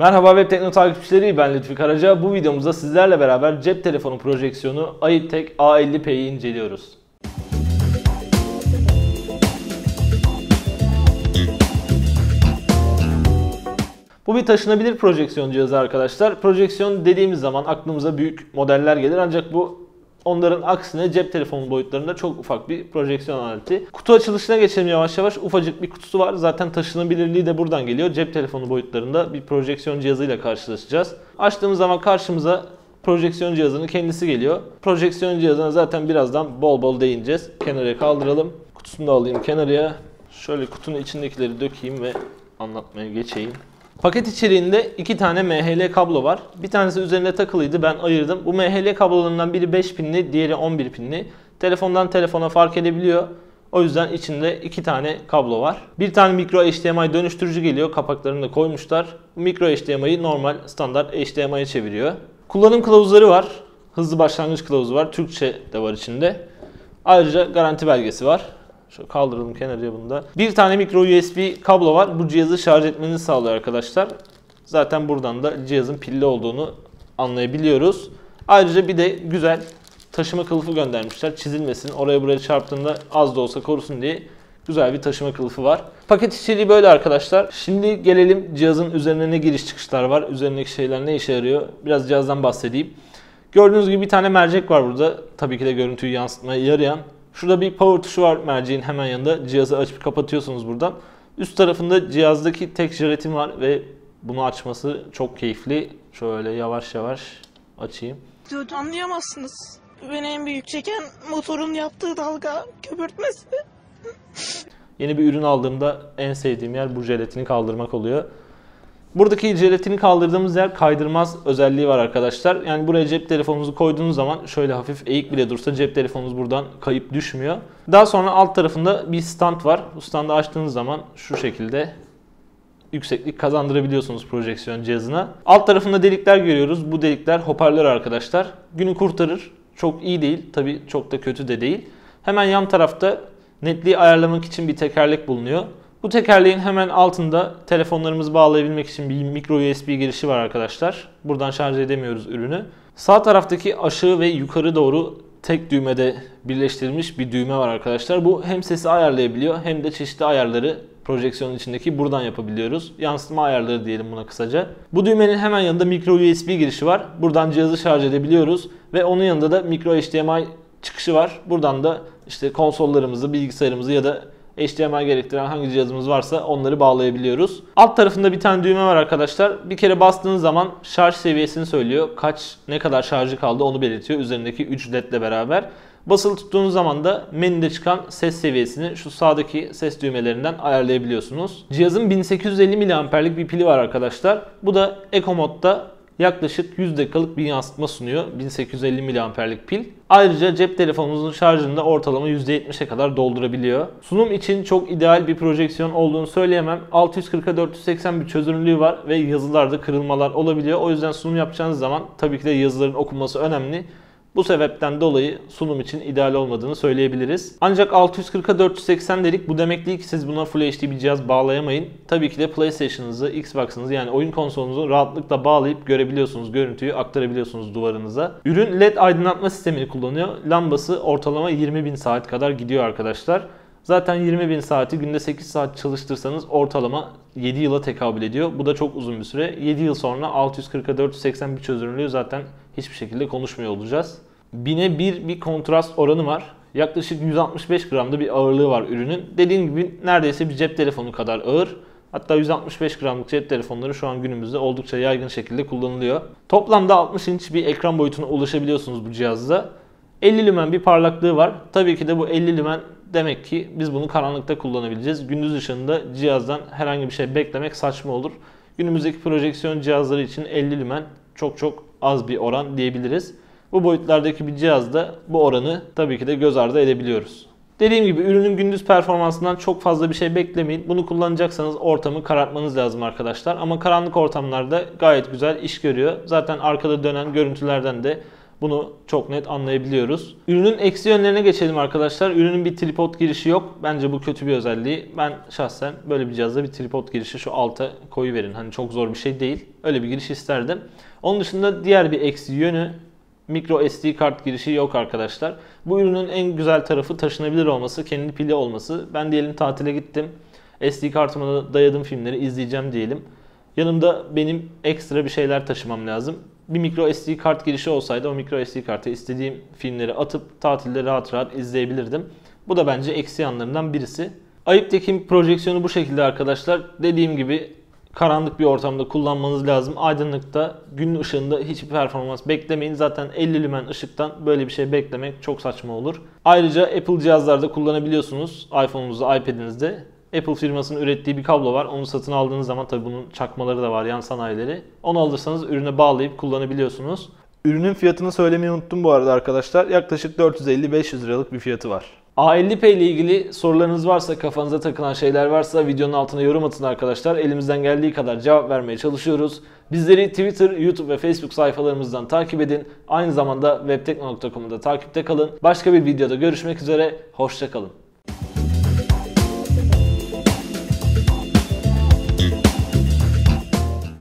Merhaba WebTekno takipçileri, ben Lütfi Karaca. Bu videomuzda sizlerle beraber cep telefonu projeksiyonu Aiptek A50P'yi inceliyoruz. Bu bir taşınabilir projeksiyon cihazı arkadaşlar. Projeksiyon dediğimiz zaman aklımıza büyük modeller gelir, ancak bu onların aksine cep telefonu boyutlarında çok ufak bir projeksiyon aleti. Kutu açılışına geçelim yavaş yavaş. Ufacık bir kutusu var. Zaten taşınabilirliği de buradan geliyor. Cep telefonu boyutlarında bir projeksiyon cihazıyla karşılaşacağız. Açtığımız zaman karşımıza projeksiyon cihazının kendisi geliyor. Projeksiyon cihazına zaten birazdan bol bol değineceğiz. Kenara kaldıralım. Kutusunu da alayım kenarıya. Şöyle kutunun içindekileri dökeyim ve anlatmaya geçeyim. Paket içeriğinde 2 tane MHL kablo var. Bir tanesi üzerinde takılıydı, ben ayırdım. Bu MHL kablolarından biri 5 pinli, diğeri 11 pinli. Telefondan telefona fark edebiliyor. O yüzden içinde 2 tane kablo var. Bir tane micro HDMI dönüştürücü geliyor. Kapaklarını da koymuşlar. Micro HDMI'yi normal standart HDMI'ye çeviriyor. Kullanım kılavuzları var. Hızlı başlangıç kılavuzu var. Türkçe de var içinde. Ayrıca garanti belgesi var. Şöyle kaldıralım kenarıya bunu da. Bir tane micro USB kablo var. Bu cihazı şarj etmenizi sağlıyor arkadaşlar. Zaten buradan da cihazın pilli olduğunu anlayabiliyoruz. Ayrıca bir de güzel taşıma kılıfı göndermişler. Çizilmesin, oraya buraya çarptığında az da olsa korusun diye güzel bir taşıma kılıfı var. Paket içeriği böyle arkadaşlar. Şimdi gelelim cihazın üzerine ne giriş çıkışlar var, üzerindeki şeyler ne işe yarıyor. Biraz cihazdan bahsedeyim. Gördüğünüz gibi bir tane mercek var burada. Tabii ki de görüntüyü yansıtmaya yarayan. Şurada bir power tuşu var merceğin hemen yanında. Cihazı açıp kapatıyorsunuz buradan. Üst tarafında cihazdaki tek jelatin var ve bunu açması çok keyifli. Şöyle yavaş yavaş açayım. Anlayamazsınız. Beni en büyük çeken motorun yaptığı dalga köpürtmesi. Yeni bir ürün aldığımda en sevdiğim yer bu jelatini kaldırmak oluyor. Buradaki jelatini kaldırdığımız yer kaydırmaz özelliği var arkadaşlar. Yani buraya cep telefonunuzu koyduğunuz zaman şöyle hafif eğik bile dursa cep telefonunuz buradan kayıp düşmüyor. Daha sonra alt tarafında bir stand var. Bu standı açtığınız zaman şu şekilde yükseklik kazandırabiliyorsunuz projeksiyon cihazına. Alt tarafında delikler görüyoruz. Bu delikler hoparlör arkadaşlar. Günü kurtarır. Çok iyi değil. Tabii çok da kötü de değil. Hemen yan tarafta netliği ayarlamak için bir tekerlek bulunuyor. Bu tekerleğin hemen altında telefonlarımızı bağlayabilmek için bir micro USB girişi var arkadaşlar. Buradan şarj edemiyoruz ürünü. Sağ taraftaki aşağı ve yukarı doğru tek düğmede birleştirilmiş bir düğme var arkadaşlar. Bu hem sesi ayarlayabiliyor hem de çeşitli ayarları projeksiyonun içindeki buradan yapabiliyoruz. Yansıtma ayarları diyelim buna kısaca. Bu düğmenin hemen yanında micro USB girişi var. Buradan cihazı şarj edebiliyoruz ve onun yanında da micro HDMI çıkışı var. Buradan da işte konsollarımızı, bilgisayarımızı ya da HDMI gerektiren hangi cihazımız varsa onları bağlayabiliyoruz. Alt tarafında bir tane düğme var arkadaşlar. Bir kere bastığınız zaman şarj seviyesini söylüyor. Ne kadar şarjı kaldı onu belirtiyor üzerindeki 3 LED ile beraber. Basılı tuttuğunuz zaman da menüde çıkan ses seviyesini şu sağdaki ses düğmelerinden ayarlayabiliyorsunuz. Cihazın 1850 mAh'lik bir pili var arkadaşlar. Bu da Eco modda yaklaşık 100 dakikalık bir yansıtma sunuyor. 1850 mAh'lik pil. Ayrıca cep telefonunuzun şarjını da ortalama %70'e kadar doldurabiliyor. Sunum için çok ideal bir projeksiyon olduğunu söyleyemem. 640'a 480 bir çözünürlüğü var ve yazılarda kırılmalar olabiliyor. O yüzden sunum yapacağınız zaman tabii ki de yazıların okunması önemli. Bu sebepten dolayı sunum için ideal olmadığını söyleyebiliriz. Ancak 640'a 480 dedik. Bu demek değil ki siz buna Full HD bir cihaz bağlayamayın. Tabii ki de PlayStation'ınızı, Xbox'ınızı yani oyun konsolunuzu rahatlıkla bağlayıp görebiliyorsunuz. Görüntüyü aktarabiliyorsunuz duvarınıza. Ürün LED aydınlatma sistemini kullanıyor. Lambası ortalama 20.000 saat kadar gidiyor arkadaşlar. Zaten 20.000 saati günde 8 saat çalıştırsanız ortalama 7 yıla tekabül ediyor. Bu da çok uzun bir süre. 7 yıl sonra 640'a 480 bir çözünürlüğü zaten hiçbir şekilde konuşmuyor olacağız. 1000'e 1 bir kontrast oranı var. Yaklaşık 165 gramda bir ağırlığı var ürünün. Dediğim gibi neredeyse bir cep telefonu kadar ağır. Hatta 165 gramlık cep telefonları şu an günümüzde oldukça yaygın şekilde kullanılıyor. Toplamda 60 inç bir ekran boyutuna ulaşabiliyorsunuz bu cihazda. 50 lümen bir parlaklığı var. Tabii ki de bu 50 lümen demek ki biz bunu karanlıkta kullanabileceğiz. Gündüz ışığında cihazdan herhangi bir şey beklemek saçma olur. Günümüzdeki projeksiyon cihazları için 50 lümen çok az bir oran diyebiliriz. Bu boyutlardaki bir cihazda bu oranı tabii ki de göz ardı edebiliyoruz. Dediğim gibi ürünün gündüz performansından çok fazla bir şey beklemeyin. Bunu kullanacaksanız ortamı karartmanız lazım arkadaşlar. Ama karanlık ortamlarda gayet güzel iş görüyor. Zaten arkada dönen görüntülerden de Bunu çok net anlayabiliyoruz. Ürünün eksi yönlerine geçelim arkadaşlar. Ürünün bir tripod girişi yok. Bence bu kötü bir özelliği. Ben şahsen böyle bir cihazda bir tripod girişi şu alta koyuverin. Hani çok zor bir şey değil. Öyle bir giriş isterdim. Onun dışında diğer bir eksi yönü micro SD kart girişi yok arkadaşlar. Bu ürünün en güzel tarafı taşınabilir olması, kendi pili olması. Ben diyelim tatile gittim. SD kartıma da dayadım, filmleri izleyeceğim diyelim. Yanımda benim ekstra bir şeyler taşımam lazım. Bir micro SD kart girişi olsaydı o micro SD kartı istediğim filmleri atıp tatilde rahat rahat izleyebilirdim. Bu da bence eksi yanlarından birisi. Aiptek'in projeksiyonu bu şekilde arkadaşlar. Dediğim gibi karanlık bir ortamda kullanmanız lazım. Aydınlıkta, gün ışığında hiçbir performans beklemeyin. Zaten 50 lümen ışıktan böyle bir şey beklemek çok saçma olur. Ayrıca Apple cihazlarda kullanabiliyorsunuz. iPhone'unuzda, iPad'inizde. Apple firmasının ürettiği bir kablo var. Onu satın aldığınız zaman, tabii bunun çakmaları da var, yan sanayileri. Onu alırsanız ürüne bağlayıp kullanabiliyorsunuz. Ürünün fiyatını söylemeyi unuttum bu arada arkadaşlar. Yaklaşık 450-500 liralık bir fiyatı var. A50P ile ilgili sorularınız varsa, kafanıza takılan şeyler varsa videonun altına yorum atın arkadaşlar. Elimizden geldiği kadar cevap vermeye çalışıyoruz. Bizleri Twitter, YouTube ve Facebook sayfalarımızdan takip edin. Aynı zamanda webtekno.com'da takipte kalın. Başka bir videoda görüşmek üzere. Hoşça kalın.